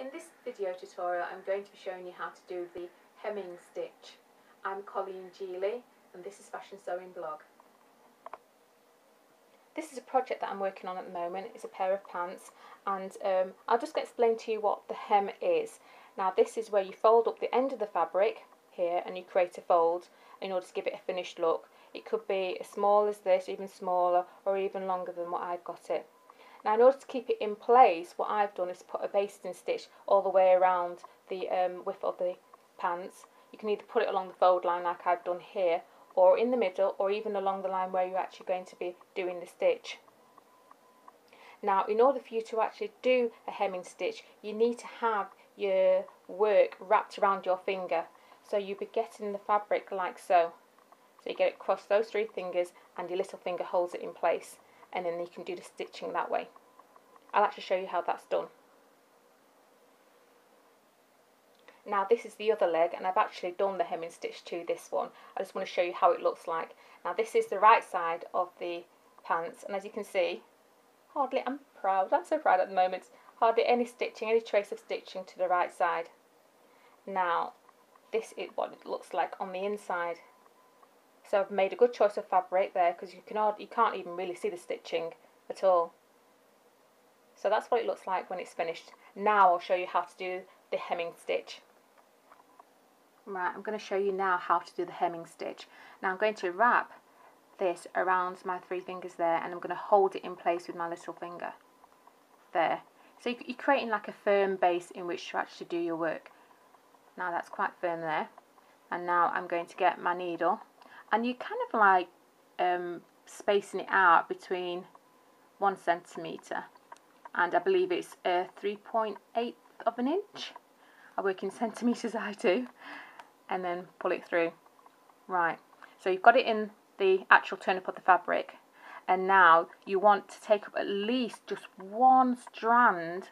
In this video tutorial I'm going to be showing you how to do the hemming stitch. I'm Colleen G Lea and this is Fashion Sewing Blog. This is a project that I'm working on at the moment. It's a pair of pants, and I'll just explain to you what the hem is. Now this is where you fold up the end of the fabric here and you create a fold in order to give it a finished look. It could be as small as this, even smaller, or even longer than what I've got it. Now in order to keep it in place, what I've done is put a basting stitch all the way around the width of the pants. You can either put it along the fold line like I've done here, or in the middle, or even along the line where you're actually going to be doing the stitch. Now in order for you to actually do a hemming stitch, you need to have your work wrapped around your finger. So you'll be getting the fabric like so. So you get it across those three fingers and your little finger holds it in place, and then you can do the stitching that way. I'll actually show you how that's done. Now this is the other leg, and I've actually done the hemming stitch to this one. I just want to show you how it looks like. Now this is the right side of the pants, and as you can see, hardly, I'm so proud at the moment, hardly any stitching, any trace of stitching to the right side. Now this is what it looks like on the inside. So I've made a good choice of fabric there, because you can't even really see the stitching at all. So that's what it looks like when it's finished. Now I'll show you how to do the hemming stitch. Right, I'm going to show you now how to do the hemming stitch. Now I'm going to wrap this around my three fingers there, and I'm going to hold it in place with my little finger there. So you're creating like a firm base in which to actually do your work. Now that's quite firm there. And now I'm going to get my needle. And you kind of like spacing it out between 1 centimetre, and I believe it's 3.8 of an inch. I work in centimetres, I do, and then pull it through. Right, so you've got it in the actual turnip of the fabric, and now you want to take up at least just one strand,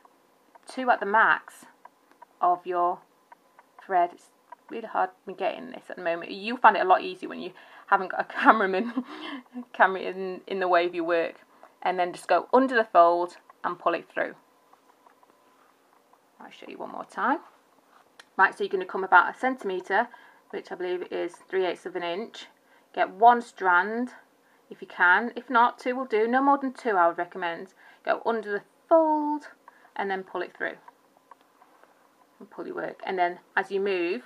two at the max, of your thread. It's really hard me getting this at the moment. You'll find it a lot easier when you haven't got a cameraman in the way of your work, and then just go under the fold and pull it through. I'll show you one more time. Right, so you're going to come about 1 centimetre, which I believe is 3/8 of an inch. Get one strand if you can. If not, two will do. No more than two, I would recommend. Go under the fold and then pull it through and pull your work, and then as you move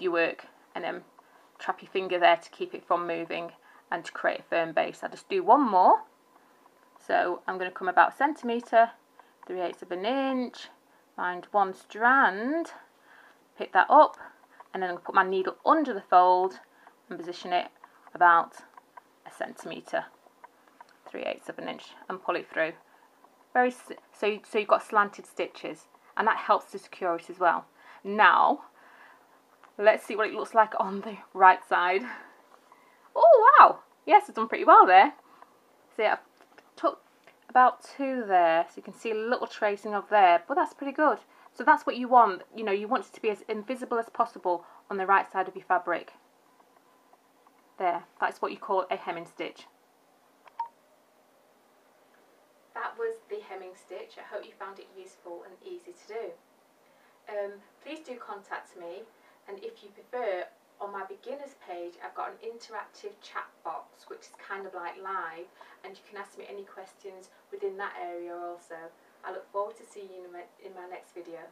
your work, and then trap your finger there to keep it from moving and to create a firm base. I'll just do one more. So I'm going to come about 1 centimetre, 3/8 of an inch, find one strand, pick that up, and then I'm going to put my needle under the fold and position it about 1 centimetre, 3/8 of an inch, and pull it through. So you've got slanted stitches, and that helps to secure it as well. Now let's see what it looks like on the right side. Oh wow, yes, I've done pretty well there. See, I've took about two there, so you can see a little tracing of there, but that's pretty good. So that's what you want, you know, you want it to be as invisible as possible on the right side of your fabric. There, that's what you call a hemming stitch. That was the hemming stitch. I hope you found it useful and easy to do. Please do contact me. And if you prefer, on my beginners page, I've got an interactive chat box, which is kind of like live, and you can ask me any questions within that area also. I look forward to seeing you in my next video.